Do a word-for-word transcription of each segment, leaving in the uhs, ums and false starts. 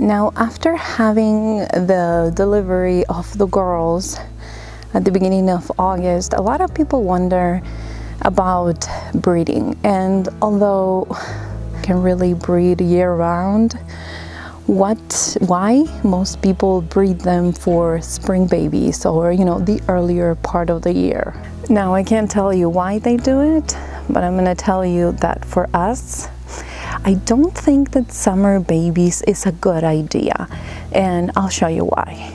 Now, after having the delivery of the girls at the beginning of August, a lot of people wonder about breeding. And although you can really breed year-round, what, why most people breed them for spring babies or, you know, the earlier part of the year. Now, I can't tell you why they do it, but I'm gonna tell you that for us, I don't think that summer babies is a good idea, and I'll show you why.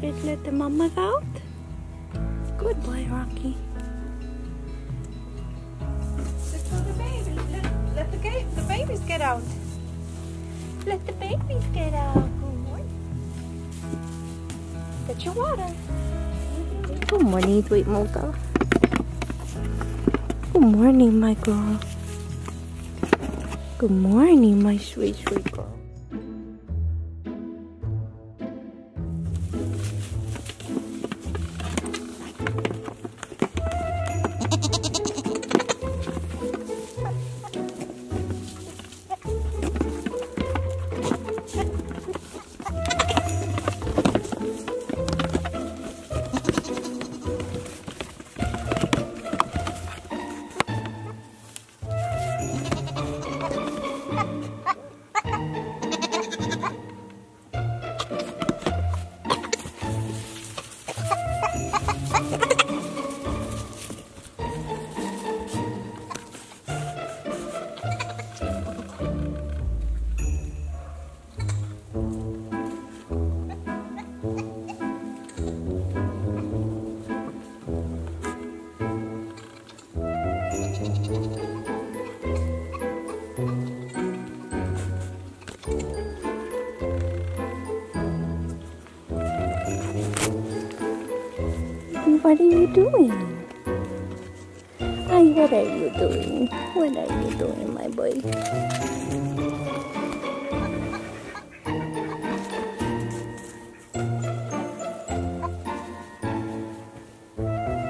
Just let the mamas out. Good boy, Rocky. Let's let the babies. Let, let the, the babies get out. Let the babies get out. Good boy. Get your water. Good morning, sweet Mocha. Good morning, my girl. Good morning, my sweet, sweet girl. What are you doing? Ay, what are you doing? What are you doing, my boy?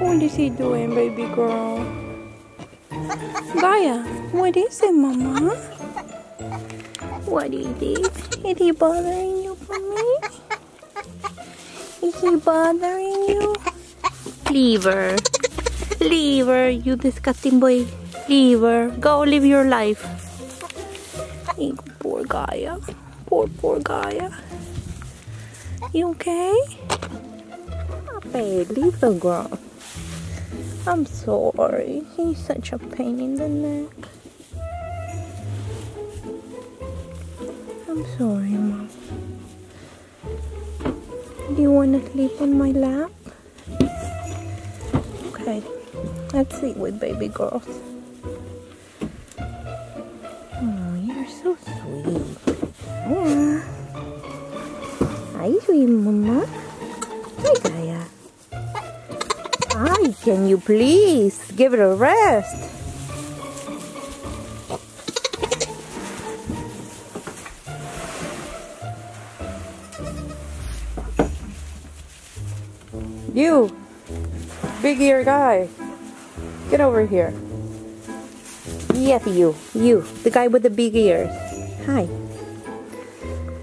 What is he doing, baby girl? Gaia, what is it, Mama? What is it? Is he bothering you, mommy? Is he bothering you? Leave her. Leave her, you disgusting boy. Leave her. Go live your life. Hey, poor Gaia. Poor, poor Gaia. You okay? Hey, leave the girl. I'm sorry. He's such a pain in the neck. I'm sorry, Mom. Do you want to sleep on my lap? Okay, let's sleep with baby girls. Oh, you're so sweet. Yeah. Hi, sweet Mama. Hi, Gaia. Hi, can you please give it a rest? You! Big ear guy, get over here. Yes, you, you, the guy with the big ears. Hi.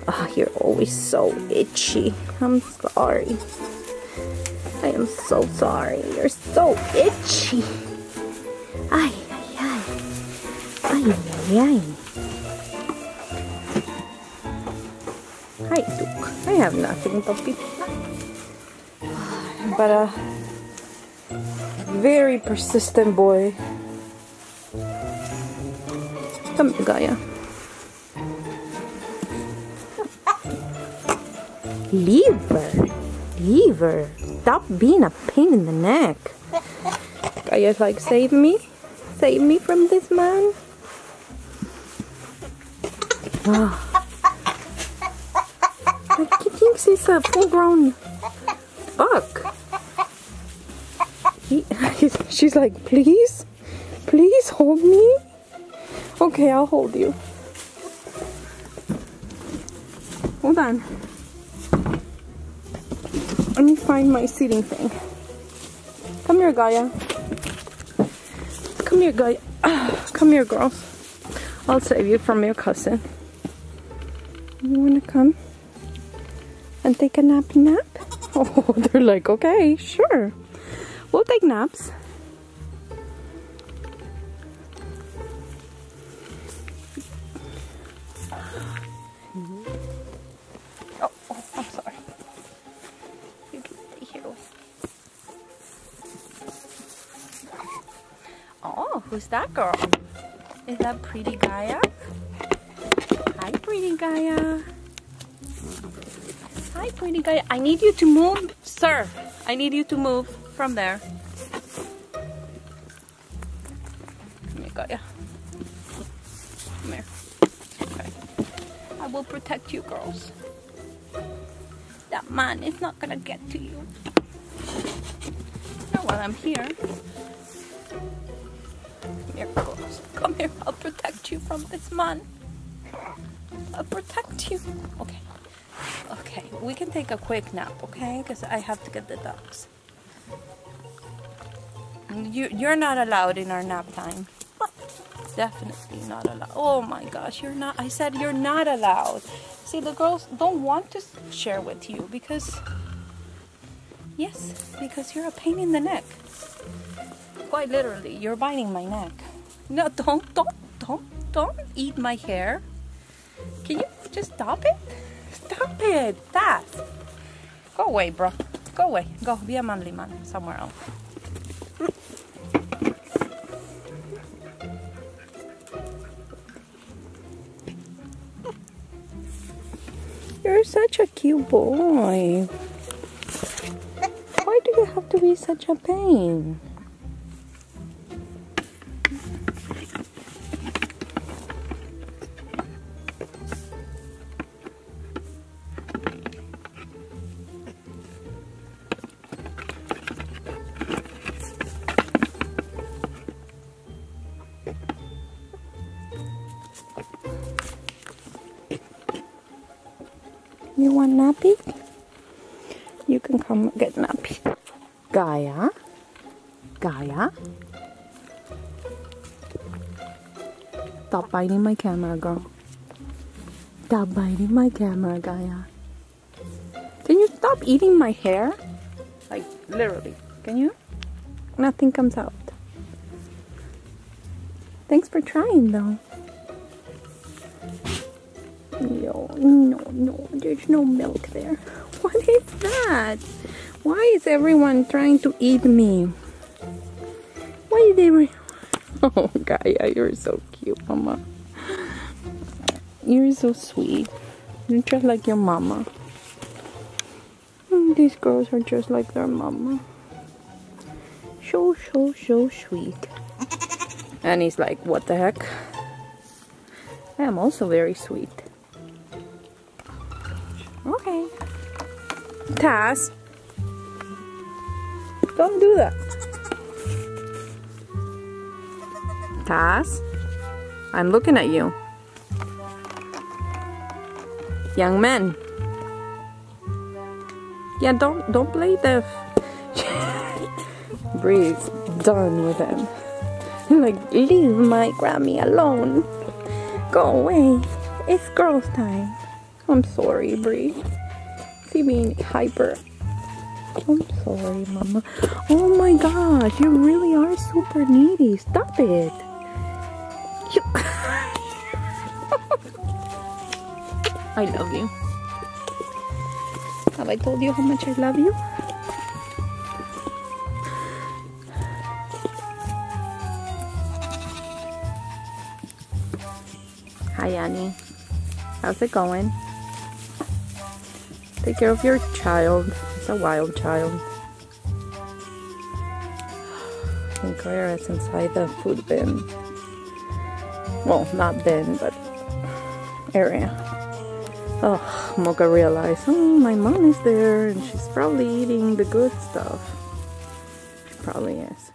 Oh, you're always so itchy. I'm sorry. I am so sorry. You're so itchy. Ay, ay, ay. Ay, ay, ay. Hi, Duke. I have nothing, puppy. But, uh, very persistent boy. Come here, Gaia. Leave her. Leave her. Stop being a pain in the neck. Gaia's like, save me. Save me from this man. Oh. Like, he thinks he's a full-grown buck. please. She's like, please, please hold me. Okay, I'll hold you. Hold on. Let me find my seating thing. Come here, Gaia. Come here, Gaia. Come here, girls. I'll save you from your cousin. You wanna come and take a nappy nap? Oh, they're like, okay, sure. We'll take naps. Oh, oh, I'm sorry. You can stay here. Oh, who's that girl? Is that pretty Gaia? Hi, pretty Gaia. Hi, pretty Gaia. I need you to move, sir. I need you to move from there. Come here, Gaia. Come here. Okay. I will protect you, girls. That man is not gonna get to you. Not while I'm here. Come here, girls. Come here. I'll protect you from this man. I'll protect you. Okay. Okay. We can take a quick nap, okay? Because I have to get the dogs. You, you're not allowed in our nap time. What? Definitely not allowed. Oh my gosh. You're not. I said you're not allowed. See, the girls don't want to share with you because... Yes, because you're a pain in the neck. Quite literally, you're biting my neck. No, don't, don't, don't, don't eat my hair. Can you just stop it? Stop it, that. Go away, bro. Go away. Go be a manly man somewhere else. You're such a cute boy. Why do you have to be such a pain? You want nappy? You can come get nappy. Gaia? Gaia? Stop biting my camera, girl. Stop biting my camera, Gaia. Can you stop eating my hair? Like, literally. Can you? Nothing comes out. Thanks for trying, though. No, no, no, there's no milk there. What is that? Why is everyone trying to eat me? Why is everyone... Oh, Gaia, you're so cute, Mama. You're so sweet. You're just like your mama. And these girls are just like their mama. So, so, so sweet. And he's like, what the heck? I am also very sweet. Okay. Taz. Don't do that. Taz. I'm looking at you. Young men. Yeah, don't don't play the Bree's done with him. Like, leave my Grammy alone. Go away. It's girls' time. I'm sorry, Bree. See, being hyper. I'm sorry, Mama. Oh my gosh, you really are super needy. Stop it. You I love you. Have I told you how much I love you? Hi, Annie. How's it going? Take care of your child. It's a wild child. I think Claire is inside the food bin. Well, not bin, but area. Oh, Mocha realized, oh, my mom is there and she's probably eating the good stuff. probably is.